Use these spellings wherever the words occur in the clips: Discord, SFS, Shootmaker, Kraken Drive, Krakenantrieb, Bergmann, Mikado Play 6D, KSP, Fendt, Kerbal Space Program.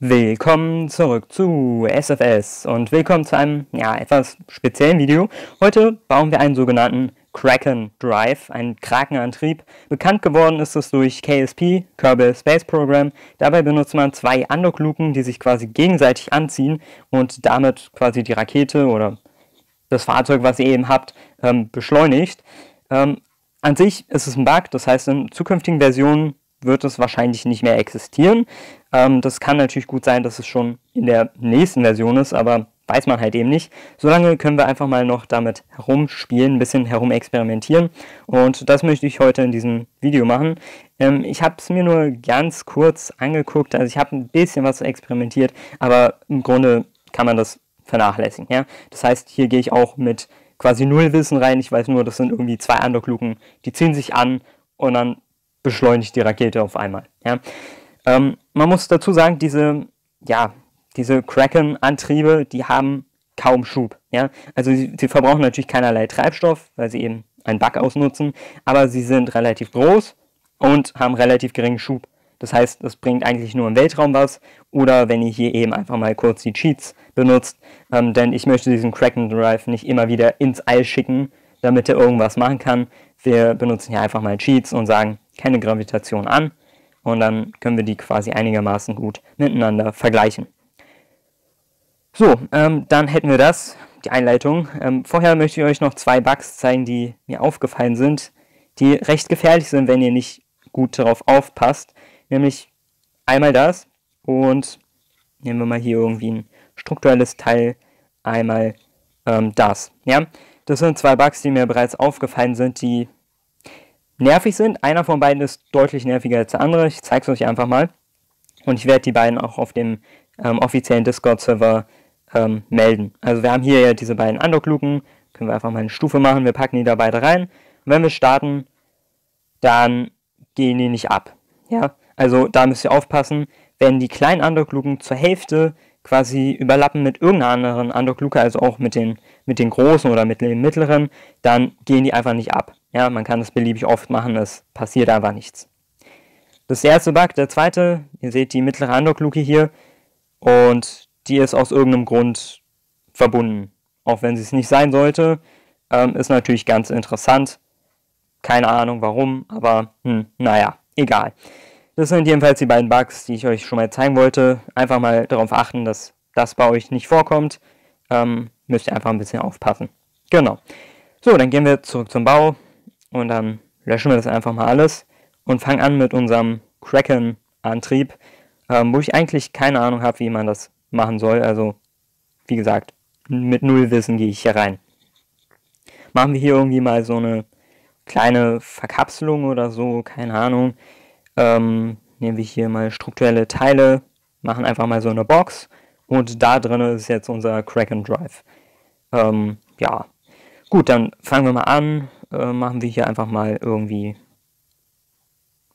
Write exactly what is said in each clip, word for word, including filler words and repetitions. Willkommen zurück zu S F S und willkommen zu einem, ja, etwas speziellen Video. Heute bauen wir einen sogenannten Kraken Drive, einen Krakenantrieb. Bekannt geworden ist es durch K S P, Kerbal Space Program. Dabei benutzt man zwei Andockluken, die sich quasi gegenseitig anziehen und damit quasi die Rakete oder das Fahrzeug, was ihr eben habt, ähm, beschleunigt. Ähm, an sich ist es ein Bug, das heißt, in zukünftigen Versionen wird es wahrscheinlich nicht mehr existieren. Ähm, das kann natürlich gut sein, dass es schon in der nächsten Version ist, aber weiß man halt eben nicht. Solange können wir einfach mal noch damit herumspielen, ein bisschen herumexperimentieren, und das möchte ich heute in diesem Video machen. Ähm, ich habe es mir nur ganz kurz angeguckt, also ich habe ein bisschen was experimentiert, aber im Grunde kann man das vernachlässigen. Ja? Das heißt, hier gehe ich auch mit quasi null Wissen rein. Ich weiß nur, das sind irgendwie zwei Andockluken, die ziehen sich an und dann beschleunigt die Rakete auf einmal. Ja? Ähm, man muss dazu sagen, diese, ja, diese Kraken-Antriebe, die haben kaum Schub. Ja? Also sie, sie verbrauchen natürlich keinerlei Treibstoff, weil sie eben einen Bug ausnutzen, aber sie sind relativ groß und haben relativ geringen Schub. Das heißt, das bringt eigentlich nur im Weltraum was, oder wenn ihr hier eben einfach mal kurz die Cheats benutzt, ähm, denn ich möchte diesen Kraken Drive nicht immer wieder ins All schicken, damit er irgendwas machen kann. Wir benutzen hier einfach mal Cheats und sagen, keine Gravitation an, und dann können wir die quasi einigermaßen gut miteinander vergleichen. So, ähm, dann hätten wir das, die Einleitung. Ähm, vorher möchte ich euch noch zwei Bugs zeigen, die mir aufgefallen sind, die recht gefährlich sind, wenn ihr nicht gut darauf aufpasst. Nämlich einmal das, und nehmen wir mal hier irgendwie ein strukturelles Teil, einmal ähm, das. Ja? Das sind zwei Bugs, die mir bereits aufgefallen sind, die nervig sind. Einer von beiden ist deutlich nerviger als der andere. Ich zeige es euch einfach mal. Und ich werde die beiden auch auf dem ähm, offiziellen Discord-Server ähm, melden. Also wir haben hier ja diese beiden Andockluken. Können wir einfach mal eine Stufe machen. Wir packen die da beide rein. Und wenn wir starten, dann gehen die nicht ab. Ja? Also da müsst ihr aufpassen, wenn die kleinen Andockluken zur Hälfte quasi überlappen mit irgendeiner anderen Andockluke, also auch mit den, mit den großen oder mit den mittleren, dann gehen die einfach nicht ab. Ja, man kann das beliebig oft machen, es passiert einfach nichts. Das ist der erste Bug. Der zweite, ihr seht die mittlere Andockluke hier, und die ist aus irgendeinem Grund verbunden. Auch wenn sie es nicht sein sollte, ähm, ist natürlich ganz interessant. Keine Ahnung warum, aber hm, naja, egal. Das sind jedenfalls die beiden Bugs, die ich euch schon mal zeigen wollte. Einfach mal darauf achten, dass das bei euch nicht vorkommt. Ähm, müsst ihr einfach ein bisschen aufpassen. Genau. So, dann gehen wir zurück zum Bau und dann löschen wir das einfach mal alles und fangen an mit unserem Kraken-Antrieb, ähm, wo ich eigentlich keine Ahnung habe, wie man das machen soll. Also, wie gesagt, mit null Wissen gehe ich hier rein. Machen wir hier irgendwie mal so eine kleine Verkapselung oder so, keine Ahnung. Ähm, nehmen wir hier mal strukturelle Teile, machen einfach mal so eine Box, und da drin ist jetzt unser Kraken Drive. Ähm, ja, gut, dann fangen wir mal an, äh, machen wir hier einfach mal irgendwie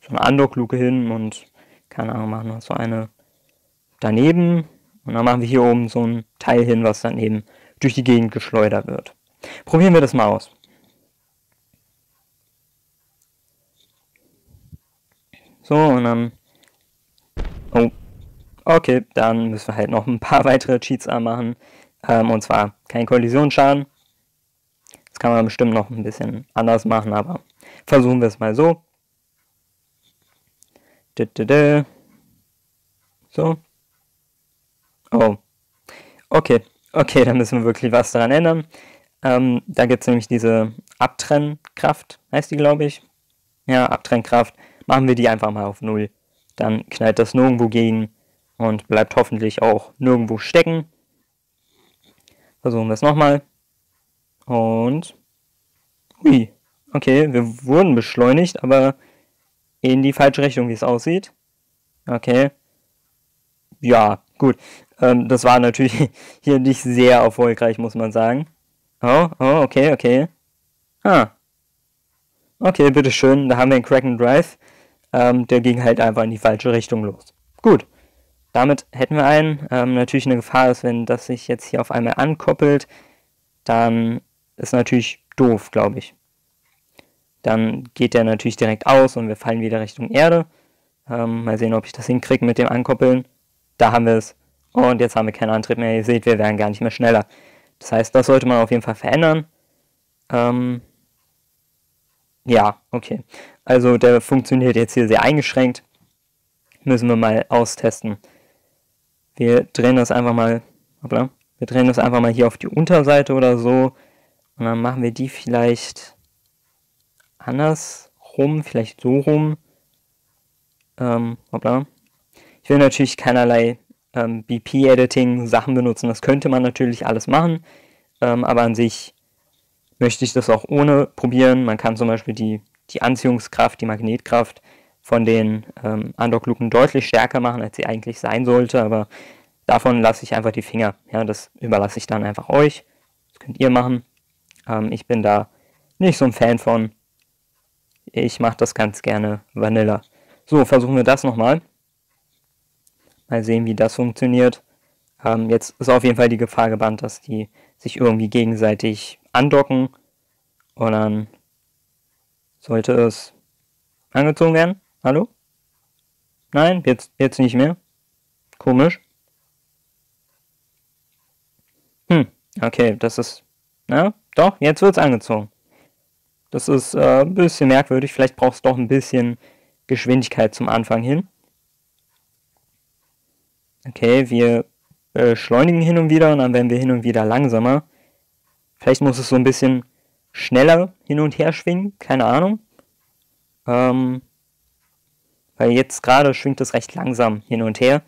so eine Andockluke hin und, keine Ahnung, machen wir so eine daneben, und dann machen wir hier oben so ein Teil hin, was dann eben durch die Gegend geschleudert wird. Probieren wir das mal aus. So, und dann, oh, okay, dann müssen wir halt noch ein paar weitere Cheats anmachen, ähm, und zwar kein Kollisionsschaden. Das kann man bestimmt noch ein bisschen anders machen, aber versuchen wir es mal so. So. Oh, okay, okay, da müssen wir wirklich was daran ändern. Ähm, da gibt es nämlich diese Abtrennkraft, heißt die, glaube ich. Ja, Abtrennkraft. Machen wir die einfach mal auf null. Dann knallt das nirgendwo gegen und bleibt hoffentlich auch nirgendwo stecken. Versuchen wir es nochmal. Und ui, okay, wir wurden beschleunigt, aber in die falsche Richtung, wie es aussieht. Okay. Ja, gut. Ähm, das war natürlich hier nicht sehr erfolgreich, muss man sagen. Oh, oh, okay, okay. Ah. Okay, bitteschön, da haben wir einen Kraken Drive. Ähm, der ging halt einfach in die falsche Richtung los. Gut, damit hätten wir einen. Ähm, natürlich eine Gefahr ist, wenn das sich jetzt hier auf einmal ankoppelt, dann ist natürlich doof, glaube ich. dann geht der natürlich direkt aus und wir fallen wieder Richtung Erde. Ähm, mal sehen, ob ich das hinkriege mit dem Ankoppeln. Da haben wir es. Und jetzt haben wir keinen Antrieb mehr. Ihr seht, wir werden gar nicht mehr schneller. Das heißt, das sollte man auf jeden Fall verändern. Ähm, ja, okay. Also der funktioniert jetzt hier sehr eingeschränkt. Müssen wir mal austesten. Wir drehen das einfach mal, hoppla, wir drehen das einfach mal hier auf die Unterseite oder so. Und dann machen wir die vielleicht anders rum, vielleicht so rum. Ähm, hoppla. Ich will natürlich keinerlei ähm, B P-Editing-Sachen benutzen. Das könnte man natürlich alles machen. Ähm, aber an sich möchte ich das auch ohne probieren. Man kann zum Beispiel die, die Anziehungskraft, die Magnetkraft von den ähm, Andockluken deutlich stärker machen, als sie eigentlich sein sollte. Aber davon lasse ich einfach die Finger. Ja, das überlasse ich dann einfach euch. Das könnt ihr machen. Ähm, ich bin da nicht so ein Fan von. Ich mache das ganz gerne Vanilla. So, versuchen wir das nochmal. Mal sehen, wie das funktioniert. Ähm, jetzt ist auf jeden Fall die Gefahr gebannt, dass die sich irgendwie gegenseitig andocken. Und dann sollte es angezogen werden. Hallo? Nein, jetzt, jetzt nicht mehr. Komisch. Hm, okay, das ist... Na, doch, jetzt wird es angezogen. Das ist äh, ein bisschen merkwürdig. Vielleicht braucht es doch ein bisschen Geschwindigkeit zum Anfang hin. Okay, wir beschleunigen hin und wieder und dann werden wir hin und wieder langsamer. Vielleicht muss es so ein bisschen schneller hin und her schwingen, keine Ahnung. Ähm, weil jetzt gerade schwingt es recht langsam hin und her.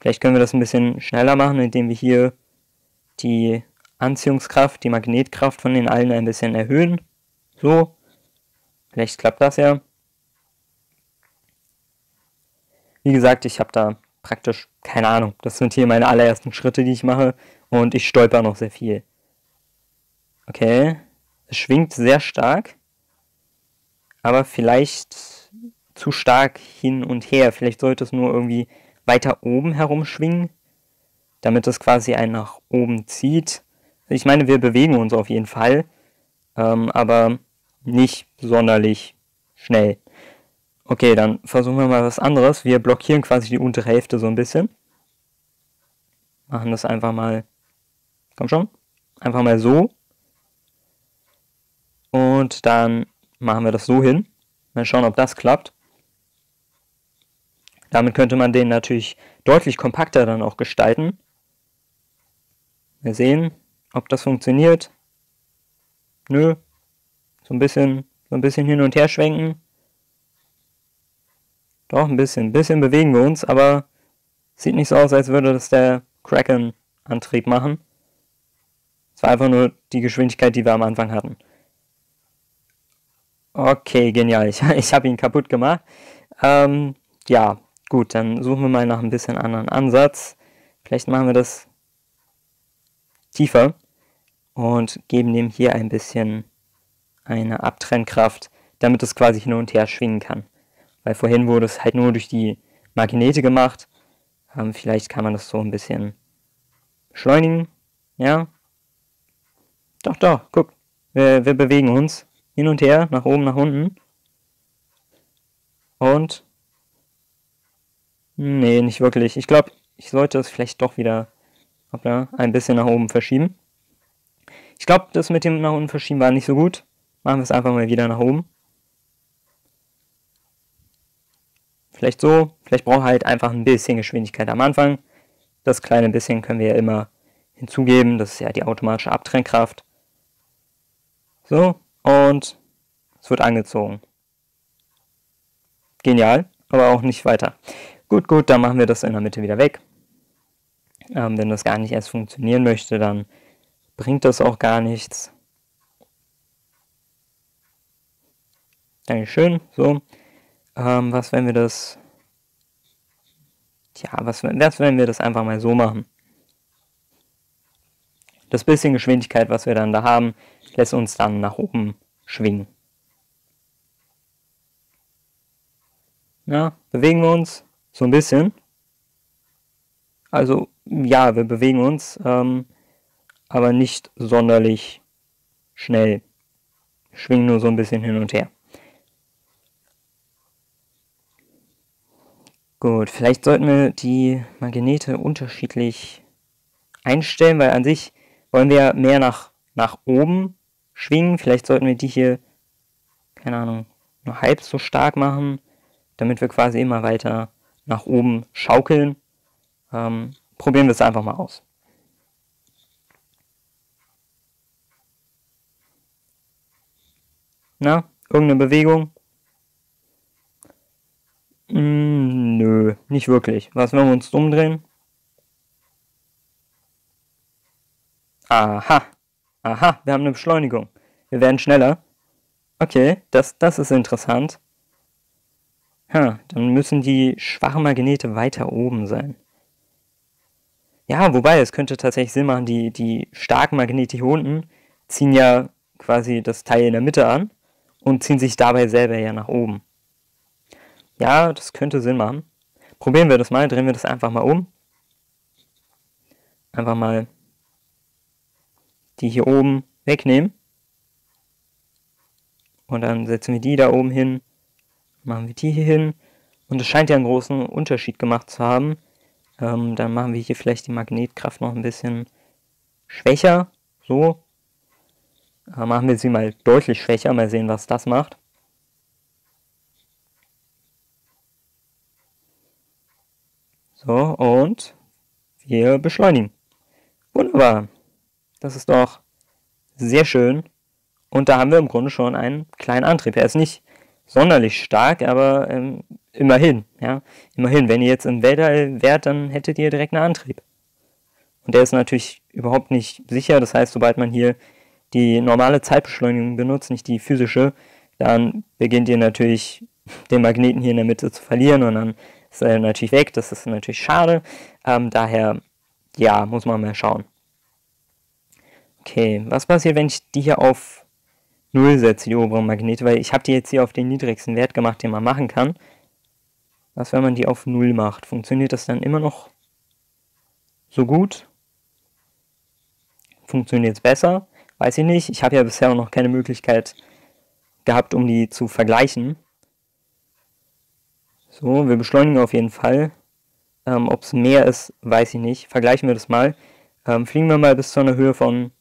Vielleicht können wir das ein bisschen schneller machen, indem wir hier die Anziehungskraft, die Magnetkraft von den allen ein bisschen erhöhen. So, vielleicht klappt das ja. Wie gesagt, ich habe da praktisch keine Ahnung. Das sind hier meine allerersten Schritte, die ich mache. Und ich stolper noch sehr viel. Okay. Es schwingt sehr stark. Aber vielleicht zu stark hin und her. Vielleicht sollte es nur irgendwie weiter oben herum schwingen. Damit es quasi einen nach oben zieht. Ich meine, wir bewegen uns auf jeden Fall. Ähm, aber nicht sonderlich schnell. Okay, dann versuchen wir mal was anderes. Wir blockieren quasi die untere Hälfte so ein bisschen. Machen das einfach mal, komm schon, einfach mal so. Und dann machen wir das so hin. Mal schauen, ob das klappt. Damit könnte man den natürlich deutlich kompakter dann auch gestalten. Wir sehen, ob das funktioniert. Nö. So ein bisschen, so ein bisschen hin und her schwenken. Doch, ein bisschen, ein bisschen bewegen wir uns, aber sieht nicht so aus, als würde das der Kraken-Antrieb machen. Es war einfach nur die Geschwindigkeit, die wir am Anfang hatten. Okay, genial, ich, ich habe ihn kaputt gemacht. Ähm, ja, gut, dann suchen wir mal nach ein bisschen anderen Ansatz. Vielleicht machen wir das tiefer und geben dem hier ein bisschen eine Abtrennkraft, damit es quasi hin und her schwingen kann. Weil vorhin wurde es halt nur durch die Magnete gemacht. Ähm, vielleicht kann man das so ein bisschen beschleunigen. Ja. Doch, doch, guck. Wir, wir bewegen uns hin und her, nach oben, nach unten. Und... Nee, nicht wirklich. Ich glaube, ich sollte es vielleicht doch wieder hoppla, ein bisschen nach oben verschieben. Ich glaube, das mit dem nach unten verschieben war nicht so gut. Machen wir es einfach mal wieder nach oben. Vielleicht so, vielleicht braucht er halt einfach ein bisschen Geschwindigkeit am Anfang. Das kleine bisschen können wir ja immer hinzugeben, das ist ja die automatische Abtrennkraft. So, und es wird angezogen. Genial, aber auch nicht weiter. Gut, gut, dann machen wir das in der Mitte wieder weg. Ähm, wenn das gar nicht erst funktionieren möchte, dann bringt das auch gar nichts. Dankeschön, so. Ähm, was, wenn wir das... Tja, was, was, wenn wir das einfach mal so machen? Das bisschen Geschwindigkeit, was wir dann da haben, lässt uns dann nach oben schwingen. Na, bewegen wir uns? So ein bisschen. Also, ja, wir bewegen uns, ähm, aber nicht sonderlich schnell. schwingen nur so ein bisschen hin und her. Gut, vielleicht sollten wir die Magnete unterschiedlich einstellen, weil an sich wollen wir mehr nach, nach oben schwingen. Vielleicht sollten wir die hier, keine Ahnung, nur halb so stark machen, damit wir quasi immer weiter nach oben schaukeln. Ähm, probieren wir es einfach mal aus. Na, irgendeine Bewegung? Mm, nö, nicht wirklich. Was, wenn wir uns umdrehen? Aha, aha, wir haben eine Beschleunigung. Wir werden schneller. Okay, das, das ist interessant. Ha, dann müssen die schwachen Magnete weiter oben sein. Ja, wobei, es könnte tatsächlich Sinn machen, die, die starken Magnete hier unten ziehen ja quasi das Teil in der Mitte an und ziehen sich dabei selber ja nach oben. Ja, das könnte Sinn machen. Probieren wir das mal, drehen wir das einfach mal um. Einfach mal die hier oben wegnehmen. Und dann setzen wir die da oben hin, machen wir die hier hin. Und es scheint ja einen großen Unterschied gemacht zu haben. Ähm, dann machen wir hier vielleicht die Magnetkraft noch ein bisschen schwächer. So. Dann machen wir sie mal deutlich schwächer. Mal sehen, was das macht. So, und wir beschleunigen. Wunderbar. Das ist doch sehr schön. Und da haben wir im Grunde schon einen kleinen Antrieb. Er ist nicht sonderlich stark, aber ähm, immerhin. Ja? Immerhin, wenn ihr jetzt im Weltall wärt, dann hättet ihr direkt einen Antrieb. Und der ist natürlich überhaupt nicht sicher. Das heißt, sobald man hier die normale Zeitbeschleunigung benutzt, nicht die physische, dann beginnt ihr natürlich den Magneten hier in der Mitte zu verlieren und dann ist er natürlich weg. Das ist natürlich schade. Ähm, daher, ja, muss man mal schauen. Okay, was passiert, wenn ich die hier auf null setze, die oberen Magnete? Weil ich habe die jetzt hier auf den niedrigsten Wert gemacht, den man machen kann. Was, wenn man die auf null macht? Funktioniert das dann immer noch so gut? Funktioniert es besser? Weiß ich nicht. Ich habe ja bisher auch noch keine Möglichkeit gehabt, um die zu vergleichen. So, wir beschleunigen auf jeden Fall. Ähm, ob es mehr ist, weiß ich nicht. Vergleichen wir das mal. Ähm, fliegen wir mal bis zu einer Höhe von,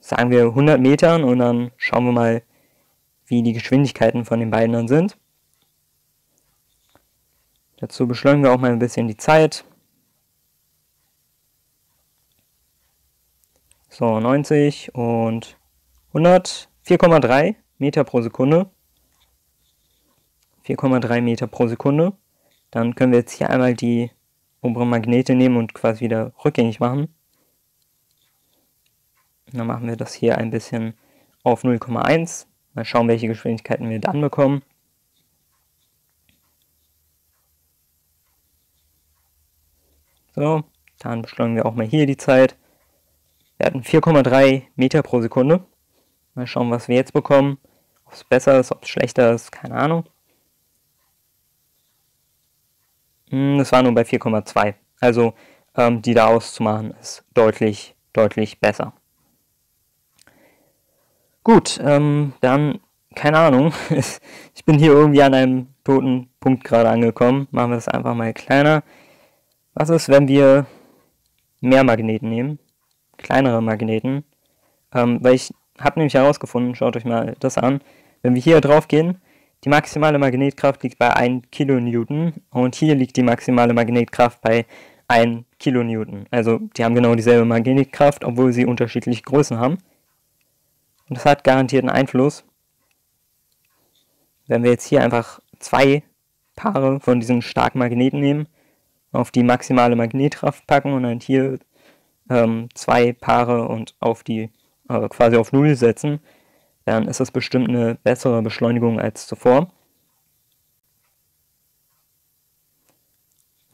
sagen wir, hundert Metern und dann schauen wir mal, wie die Geschwindigkeiten von den beiden dann sind. Dazu beschleunigen wir auch mal ein bisschen die Zeit. So, neunzig und hundert, vier Komma drei Meter pro Sekunde. vier Komma drei Meter pro Sekunde. Dann können wir jetzt hier einmal die oberen Magnete nehmen und quasi wieder rückgängig machen. Dann machen wir das hier ein bisschen auf null Komma eins. Mal schauen, welche Geschwindigkeiten wir dann bekommen. So, dann beschleunigen wir auch mal hier die Zeit. Wir hatten vier Komma drei Meter pro Sekunde. Mal schauen, was wir jetzt bekommen. Ob es besser ist, ob es schlechter ist, keine Ahnung. Das war nur bei vier Komma zwei. Also ähm, die da auszumachen ist deutlich, deutlich besser. Gut, ähm, dann, keine Ahnung. Ich bin hier irgendwie an einem toten Punkt gerade angekommen. Machen wir das einfach mal kleiner. Was ist, wenn wir mehr Magneten nehmen? Kleinere Magneten. Ähm, weil ich habe nämlich herausgefunden, schaut euch mal das an, wenn wir hier drauf gehen, die maximale Magnetkraft liegt bei einem Kilonewton und hier liegt die maximale Magnetkraft bei einem Kilonewton. Also die haben genau dieselbe Magnetkraft, obwohl sie unterschiedliche Größen haben. Und das hat garantiert einen Einfluss. Wenn wir jetzt hier einfach zwei Paare von diesen starken Magneten nehmen, auf die maximale Magnetkraft packen und dann hier ähm, zwei Paare und auf die äh, quasi auf null setzen, dann ist das bestimmt eine bessere Beschleunigung als zuvor.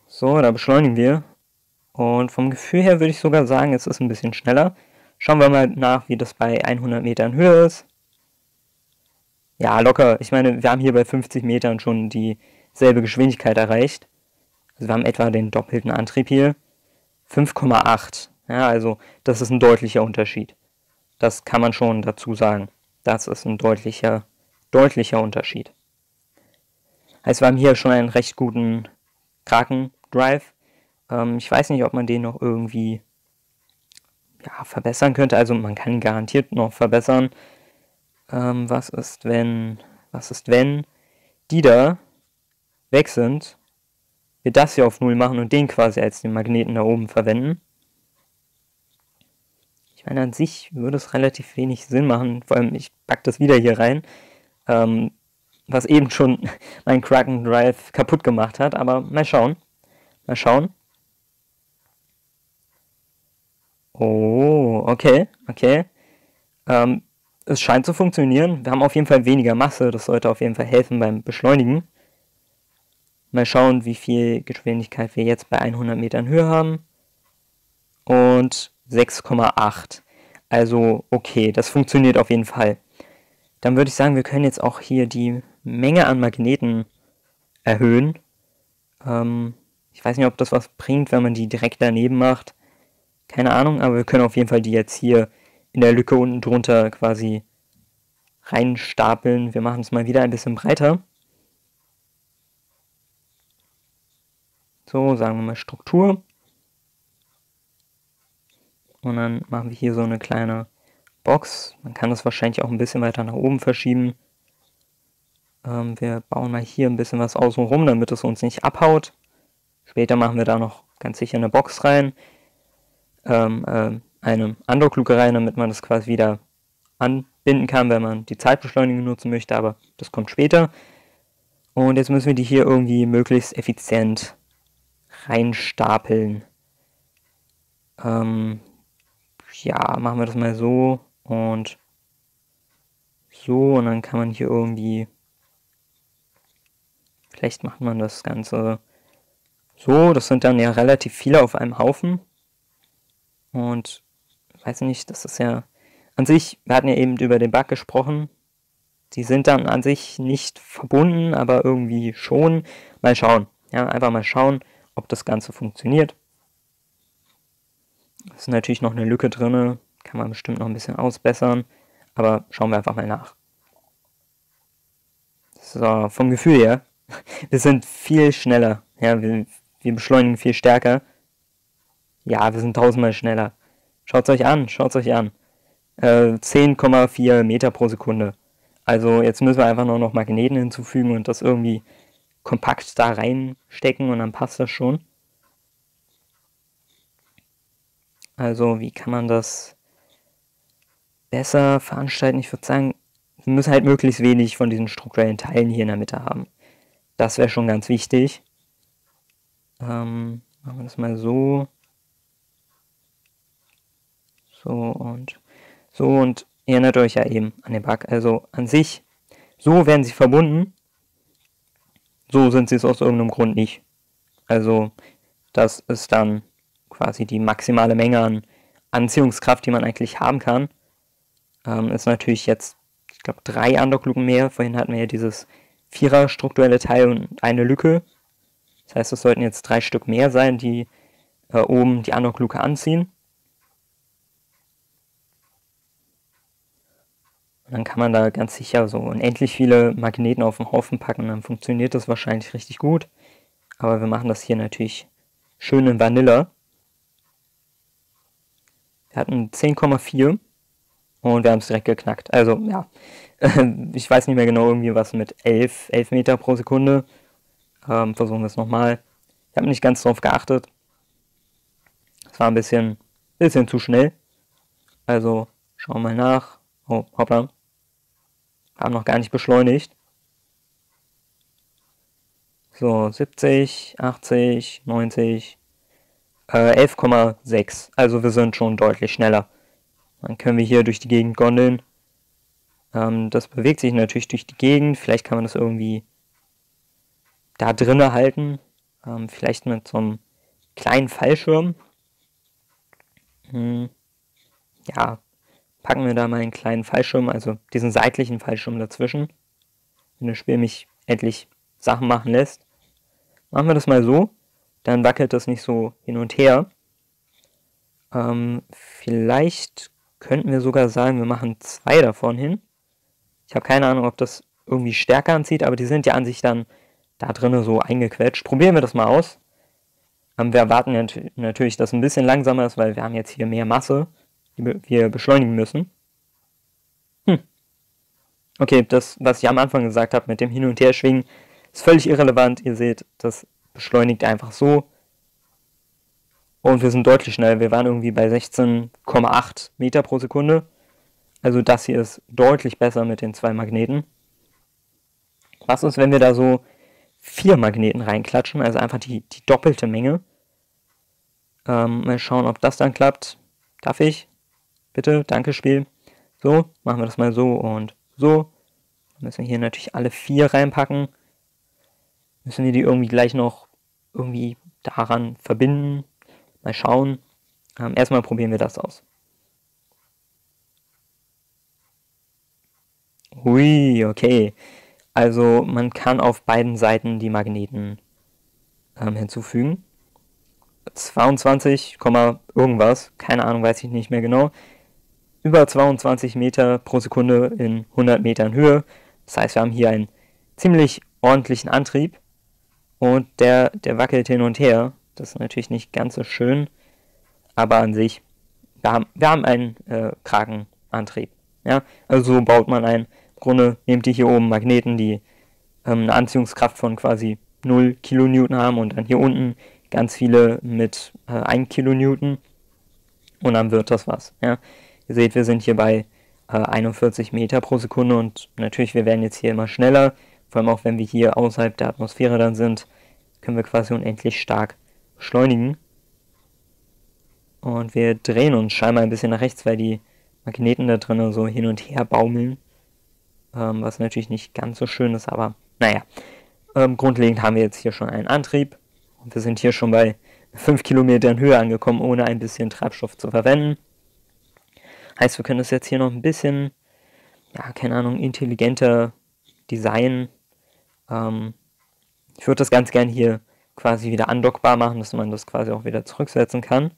So, da beschleunigen wir. Und vom Gefühl her würde ich sogar sagen, es ist ein bisschen schneller. Schauen wir mal nach, wie das bei hundert Metern Höhe ist. Ja, locker. Ich meine, wir haben hier bei fünfzig Metern schon dieselbe Geschwindigkeit erreicht. Also wir haben etwa den doppelten Antrieb hier. fünf Komma acht. Ja, also das ist ein deutlicher Unterschied. Das kann man schon dazu sagen. Das ist ein deutlicher, deutlicher Unterschied. Also wir haben hier schon einen recht guten Kraken Drive. Ähm, ich weiß nicht, ob man den noch irgendwie ja, verbessern könnte. Also man kann ihn garantiert noch verbessern. Ähm, was ist, wenn, was ist, wenn die da weg sind, wir das hier auf null machen und den quasi als den Magneten da oben verwenden? Ich meine, an sich würde es relativ wenig Sinn machen, vor allem ich packe das wieder hier rein, ähm, was eben schon mein Kraken Drive kaputt gemacht hat, aber mal schauen, mal schauen. Oh, okay, okay. Ähm, es scheint zu funktionieren, wir haben auf jeden Fall weniger Masse, das sollte auf jeden Fall helfen beim Beschleunigen. Mal schauen, wie viel Geschwindigkeit wir jetzt bei hundert Metern Höhe haben. Und sechs Komma acht. Also okay, das funktioniert auf jeden Fall. Dann würde ich sagen, wir können jetzt auch hier die Menge an Magneten erhöhen. Ähm, ich weiß nicht, ob das was bringt, wenn man die direkt daneben macht. Keine Ahnung, aber wir können auf jeden Fall die jetzt hier in der Lücke unten drunter quasi reinstapeln. Wir machen es mal wieder ein bisschen breiter. So, sagen wir mal Struktur. Und dann machen wir hier so eine kleine Box. Man kann das wahrscheinlich auch ein bisschen weiter nach oben verschieben. Ähm, wir bauen mal hier ein bisschen was außen rum, damit es uns nicht abhaut. Später machen wir da noch ganz sicher eine Box rein. Ähm, äh, eine Andockluke rein, damit man das quasi wieder anbinden kann, wenn man die Zeitbeschleunigung nutzen möchte. Aber das kommt später. Und jetzt müssen wir die hier irgendwie möglichst effizient reinstapeln. Ähm... Ja, machen wir das mal so und so und dann kann man hier irgendwie, vielleicht macht man das Ganze so, das sind dann ja relativ viele auf einem Haufen und weiß nicht, das ist ja an sich, wir hatten ja eben über den Bug gesprochen, die sind dann an sich nicht verbunden, aber irgendwie schon, mal schauen, ja, einfach mal schauen, ob das Ganze funktioniert. Ist natürlich noch eine Lücke drin, kann man bestimmt noch ein bisschen ausbessern, aber schauen wir einfach mal nach. So, vom Gefühl her, wir sind viel schneller, ja, wir, wir beschleunigen viel stärker. Ja, wir sind tausendmal schneller. Schaut es euch an, schaut es euch an. Äh, zehn Komma vier Meter pro Sekunde. Also jetzt müssen wir einfach nur noch Magneten hinzufügen und das irgendwie kompakt da reinstecken und dann passt das schon. Also wie kann man das besser veranstalten? Ich würde sagen, wir müssen halt möglichst wenig von diesen strukturellen Teilen hier in der Mitte haben. Das wäre schon ganz wichtig. Ähm, machen wir das mal so. So und so und ihr erinnert euch ja eben an den Bug. Also an sich, so werden sie verbunden. So sind sie es aus irgendeinem Grund nicht. Also das ist dann quasi die maximale Menge an Anziehungskraft, die man eigentlich haben kann. Ähm, ist natürlich jetzt, ich glaube, drei Andockluken mehr. Vorhin hatten wir ja dieses Vierer strukturelle Teil und eine Lücke. Das heißt, es sollten jetzt drei Stück mehr sein, die äh, oben die Andockluke anziehen. Und dann kann man da ganz sicher so unendlich viele Magneten auf den Haufen packen. Dann funktioniert das wahrscheinlich richtig gut. Aber wir machen das hier natürlich schön in Vanilla. Wir hatten zehn Komma vier und wir haben es direkt geknackt. Also, ja, ich weiß nicht mehr genau, irgendwie was mit elf Meter pro Sekunde. Ähm, versuchen wir es nochmal. Ich habe nicht ganz drauf geachtet. Es war ein bisschen, bisschen zu schnell. Also, schauen wir mal nach. Oh, hoppla. Wir haben noch gar nicht beschleunigt. So, siebzig, achtzig, neunzig... elf Komma sechs, also wir sind schon deutlich schneller. Dann können wir hier durch die Gegend gondeln. Ähm, das bewegt sich natürlich durch die Gegend. Vielleicht kann man das irgendwie da drinnen halten. Ähm, vielleicht mit so einem kleinen Fallschirm. Hm. Ja, packen wir da mal einen kleinen Fallschirm, also diesen seitlichen Fallschirm dazwischen. Wenn das Spiel mich endlich Sachen machen lässt. Machen wir das mal so. Dann wackelt das nicht so hin und her. Ähm, vielleicht könnten wir sogar sagen, wir machen zwei davon hin. Ich habe keine Ahnung, ob das irgendwie stärker anzieht, aber die sind ja an sich dann da drinnen so eingequetscht. Probieren wir das mal aus. Wir erwarten natürlich, dass es ein bisschen langsamer ist, weil wir haben jetzt hier mehr Masse, die wir beschleunigen müssen. Hm. Okay, das, was ich am Anfang gesagt habe mit dem Hin- und Herschwingen, ist völlig irrelevant. Ihr seht, das beschleunigt einfach so. Und wir sind deutlich schneller. Wir waren irgendwie bei sechzehn Komma acht Meter pro Sekunde. Also das hier ist deutlich besser mit den zwei Magneten. Was ist, wenn wir da so vier Magneten reinklatschen? Also einfach die, die doppelte Menge. Ähm, mal schauen, ob das dann klappt. Darf ich? Bitte, danke Spiel. So, machen wir das mal so und so. Dann müssen wir hier natürlich alle vier reinpacken. Müssen wir die irgendwie gleich noch irgendwie daran verbinden. Mal schauen. Ähm, erstmal probieren wir das aus. Hui, okay. Also man kann auf beiden Seiten die Magneten ähm, hinzufügen. zweiundzwanzig, irgendwas, keine Ahnung, weiß ich nicht mehr genau. Über zweiundzwanzig Meter pro Sekunde in hundert Metern Höhe. Das heißt, wir haben hier einen ziemlich ordentlichen Antrieb. Und der, der wackelt hin und her. Das ist natürlich nicht ganz so schön. Aber an sich, wir haben, wir haben einen äh, Krakenantrieb. Ja? Also so baut man einen. Grunde nehmt ihr hier oben Magneten, die ähm, eine Anziehungskraft von quasi null Kilonewton haben und dann hier unten ganz viele mit äh, einem Kilonewton und dann wird das was. Ja? Ihr seht, wir sind hier bei äh, einundvierzig Meter pro Sekunde und natürlich, wir werden jetzt hier immer schneller, vor allem auch wenn wir hier außerhalb der Atmosphäre dann sind, können wir quasi unendlich stark beschleunigen. Und wir drehen uns scheinbar ein bisschen nach rechts, weil die Magneten da drinnen so hin und her baumeln. Ähm, was natürlich nicht ganz so schön ist, aber naja. Ähm, grundlegend haben wir jetzt hier schon einen Antrieb und wir sind hier schon bei fünf Kilometern Höhe angekommen, ohne ein bisschen Treibstoff zu verwenden. Heißt, wir können das jetzt hier noch ein bisschen, ja, keine Ahnung, intelligenter designen. Ähm, ich würde das ganz gern hier quasi wieder andockbar machen, dass man das quasi auch wieder zurücksetzen kann.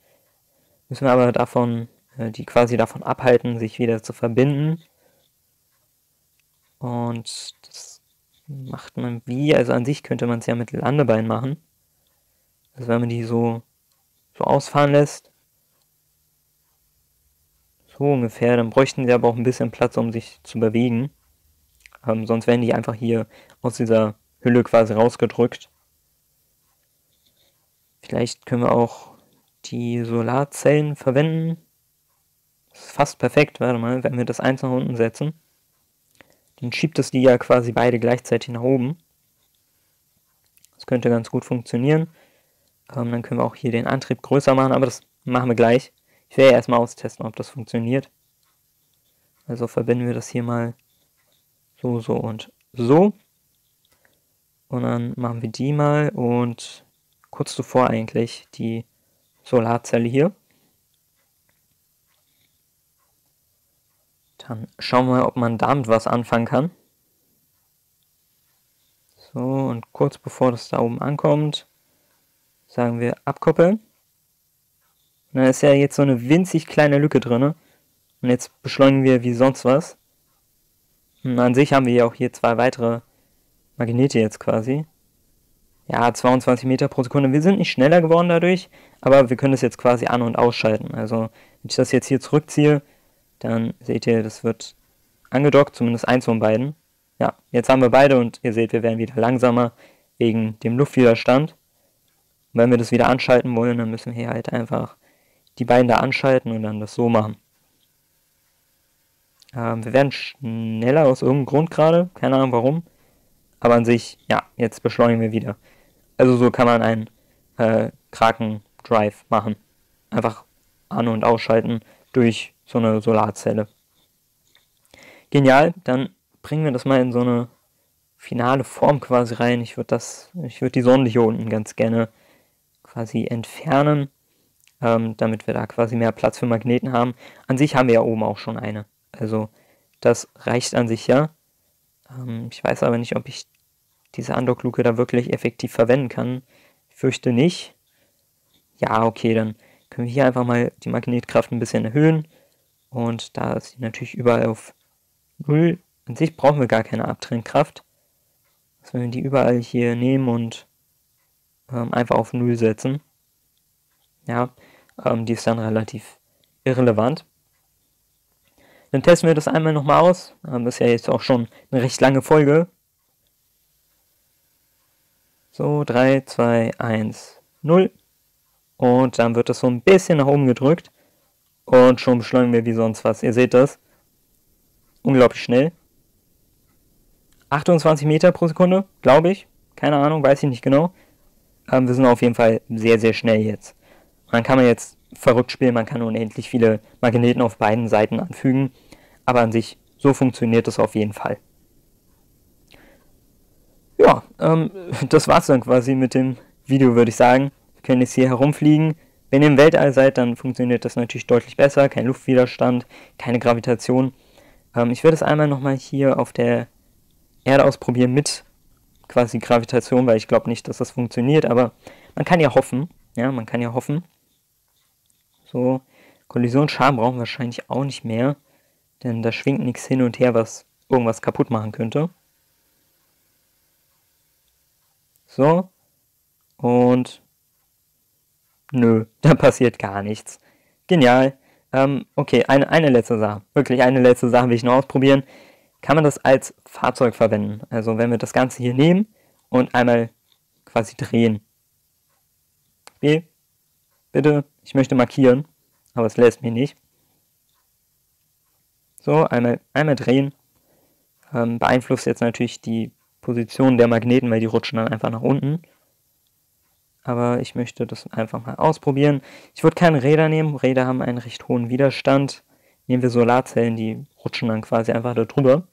Müssen wir aber davon, äh, die quasi davon abhalten, sich wieder zu verbinden. Und das macht man wie, also an sich könnte man es ja mit Landebein machen. Also wenn man die so, so ausfahren lässt, so ungefähr, dann bräuchten sie aber auch ein bisschen Platz, um sich zu bewegen. Ähm, sonst werden die einfach hier aus dieser Hülle quasi rausgedrückt. Vielleicht können wir auch die Solarzellen verwenden. Das ist fast perfekt, warte mal, wenn wir das eins nach unten setzen. Dann schiebt es die ja quasi beide gleichzeitig nach oben. Das könnte ganz gut funktionieren. Ähm, dann können wir auch hier den Antrieb größer machen, aber das machen wir gleich. Ich werde ja erstmal austesten, ob das funktioniert. Also verbinden wir das hier mal so, so und so. Und dann machen wir die mal und kurz zuvor eigentlich die Solarzelle hier. Dann schauen wir mal, ob man damit was anfangen kann. So, und kurz bevor das da oben ankommt, sagen wir abkoppeln. Und da ist ja jetzt so eine winzig kleine Lücke drin. Und jetzt beschleunigen wir wie sonst was. Und an sich haben wir ja auch hier zwei weitere Magnete jetzt quasi. Ja, zweiundzwanzig Meter pro Sekunde. Wir sind nicht schneller geworden dadurch, aber wir können das jetzt quasi an- und ausschalten. Also, wenn ich das jetzt hier zurückziehe, dann seht ihr, das wird angedockt, zumindest eins von beiden. Ja, jetzt haben wir beide und ihr seht, wir werden wieder langsamer wegen dem Luftwiderstand. Und wenn wir das wieder anschalten wollen, dann müssen wir hier halt einfach die beiden da anschalten und dann das so machen. Ähm, wir werden schneller aus irgendeinem Grund gerade, keine Ahnung warum. Aber an sich, ja, jetzt beschleunigen wir wieder. Also so kann man einen äh, Kraken Drive machen. Einfach an- und ausschalten durch so eine Solarzelle. Genial, dann bringen wir das mal in so eine finale Form quasi rein. Ich würde das, ich würde die Sonde hier unten ganz gerne quasi entfernen, ähm, damit wir da quasi mehr Platz für Magneten haben. An sich haben wir ja oben auch schon eine. Also das reicht an sich ja. Ähm, ich weiß aber nicht, ob ich diese Andockluke da wirklich effektiv verwenden kann. Ich fürchte nicht. Ja, okay, dann können wir hier einfach mal die Magnetkraft ein bisschen erhöhen. Und da ist sie natürlich überall auf null An sich brauchen wir gar keine Abtrennkraft. Also wenn wir die überall hier nehmen und ähm, einfach auf null setzen, ja, ähm, die ist dann relativ irrelevant. Dann testen wir das einmal nochmal aus. Das ist ja jetzt auch schon eine recht lange Folge. So, drei, zwei, eins, null. Und dann wird das so ein bisschen nach oben gedrückt. Und schon beschleunigen wir wie sonst was. Ihr seht das. Unglaublich schnell. achtundzwanzig Meter pro Sekunde, glaube ich. Keine Ahnung, weiß ich nicht genau. Ähm, wir sind auf jeden Fall sehr, sehr schnell jetzt. Dann kann man jetzt verrückt spielen. Man kann unendlich viele Magneten auf beiden Seiten anfügen. Aber an sich, so funktioniert das auf jeden Fall. Ja, ähm, das war's dann quasi mit dem Video, würde ich sagen. Wir können jetzt hier herumfliegen. Wenn ihr im Weltall seid, dann funktioniert das natürlich deutlich besser. Kein Luftwiderstand, keine Gravitation. Ähm, ich werde es einmal nochmal hier auf der Erde ausprobieren mit quasi Gravitation, weil ich glaube nicht, dass das funktioniert. Aber man kann ja hoffen. Ja, man kann ja hoffen. So, Kollisionsschaden brauchen wir wahrscheinlich auch nicht mehr, denn da schwingt nichts hin und her, was irgendwas kaputt machen könnte. So, und nö, da passiert gar nichts. Genial. Ähm, okay, eine, eine letzte Sache, wirklich eine letzte Sache will ich noch ausprobieren. Kann man das als Fahrzeug verwenden? Also wenn wir das Ganze hier nehmen und einmal quasi drehen. B, bitte. Ich möchte markieren, aber es lässt mich nicht. So, einmal, einmal drehen. Ähm, beeinflusst jetzt natürlich die Position der Magneten, weil die rutschen dann einfach nach unten. Aber ich möchte das einfach mal ausprobieren. Ich würde keine Räder nehmen. Räder haben einen recht hohen Widerstand. Nehmen wir Solarzellen, die rutschen dann quasi einfach da drüber.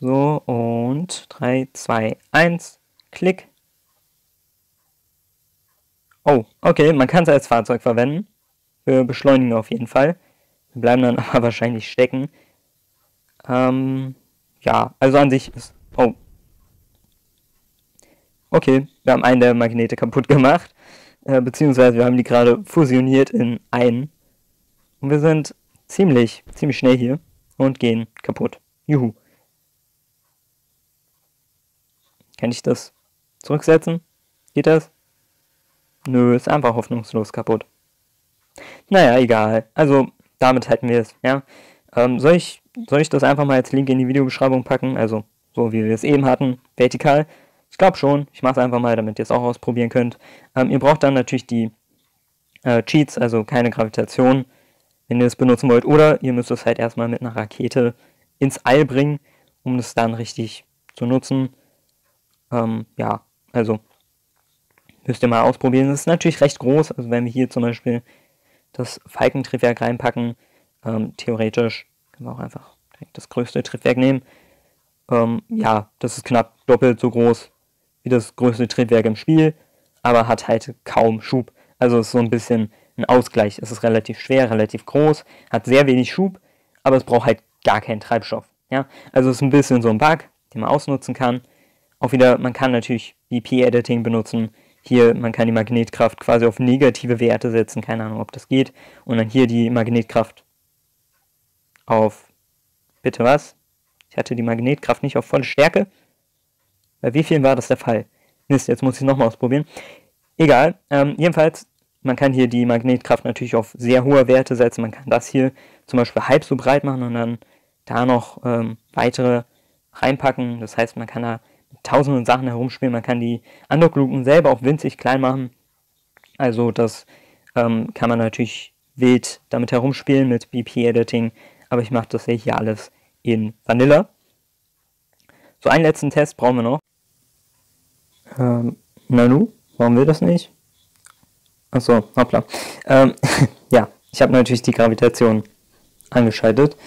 So, und drei, zwei, eins, Klick. Oh, okay, man kann es als Fahrzeug verwenden. Wir beschleunigen auf jeden Fall. Wir bleiben dann aber wahrscheinlich stecken. Ähm, ja, also an sich ist... Oh. Okay, wir haben einen der Magnete kaputt gemacht. Äh, beziehungsweise wir haben die gerade fusioniert in einen. Und wir sind ziemlich, ziemlich schnell hier und gehen kaputt. Juhu. Kann ich das zurücksetzen? Geht das? Nö, ist einfach hoffnungslos kaputt. Naja, egal. Also, damit halten wir es, ja. Ähm, soll ich, soll ich das einfach mal als Link in die Videobeschreibung packen? Also, so wie wir es eben hatten, vertikal. Ich glaube schon. Ich mache es einfach mal, damit ihr es auch ausprobieren könnt. Ähm, ihr braucht dann natürlich die äh, Cheats, also keine Gravitation, wenn ihr es benutzen wollt. Oder ihr müsst es halt erstmal mit einer Rakete ins All bringen, um es dann richtig zu nutzen. Ähm, ja, also müsst ihr mal ausprobieren. Das ist natürlich recht groß. Also wenn wir hier zum Beispiel das Falkentriebwerk reinpacken, ähm, theoretisch können wir auch einfach direkt das größte Triebwerk nehmen. Ähm, ja, das ist knapp doppelt so groß wie das größte Triebwerk im Spiel, aber hat halt kaum Schub. Also ist so ein bisschen ein Ausgleich. Es ist relativ schwer, relativ groß, hat sehr wenig Schub, aber es braucht halt gar keinen Treibstoff. Ja, also ist ein bisschen so ein Bug, den man ausnutzen kann. Auch wieder, man kann natürlich B P-Editing benutzen. Hier, man kann die Magnetkraft quasi auf negative Werte setzen. Keine Ahnung, ob das geht. Und dann hier die Magnetkraft auf... Bitte was? Ich hatte die Magnetkraft nicht auf volle Stärke. Bei wie vielen war das der Fall? Mist, jetzt muss ich es nochmal ausprobieren. Egal. Ähm, jedenfalls, man kann hier die Magnetkraft natürlich auf sehr hohe Werte setzen. Man kann das hier zum Beispiel halb so breit machen und dann da noch ähm, weitere reinpacken. Das heißt, man kann da tausenden Sachen herumspielen, man kann die Andockluken selber auch winzig klein machen, also das ähm, kann man natürlich wild damit herumspielen mit B P-Editing, aber ich mache das hier alles in Vanilla. So, einen letzten Test brauchen wir noch. Ähm, Nanu, warum will das nicht? Achso, hoppla. Ähm, ja, ich habe natürlich die Gravitation angeschaltet.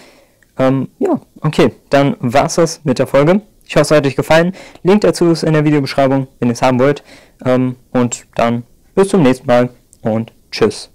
Ähm, ja, okay, dann war's das mit der Folge. Ich hoffe, es hat euch gefallen. Link dazu ist in der Videobeschreibung, wenn ihr es haben wollt. Und dann bis zum nächsten Mal und tschüss.